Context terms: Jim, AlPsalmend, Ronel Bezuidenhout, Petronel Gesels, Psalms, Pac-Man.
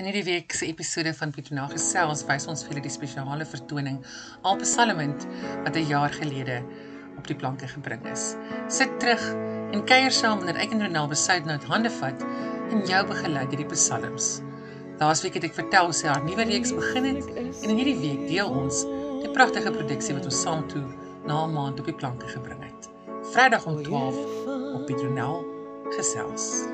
In hierdie week se episode van Petronel Gesels wys ons vir julle die spesiale vertoning AlPsalmend wat 'n jaar gelede op die planke gebring is. Sit terug en kuier saam wanneer ek en Ronel Bezuidenhout hande vat en jou begelei deur die psalms. Laasweek het ek vertel sy haar nuwe reeks begin het en in hierdie week deel ons die pragtige produksie wat ons saam toe na 'n maand op die planke gebring het. Vrydag om 12 op Petronel Gesels.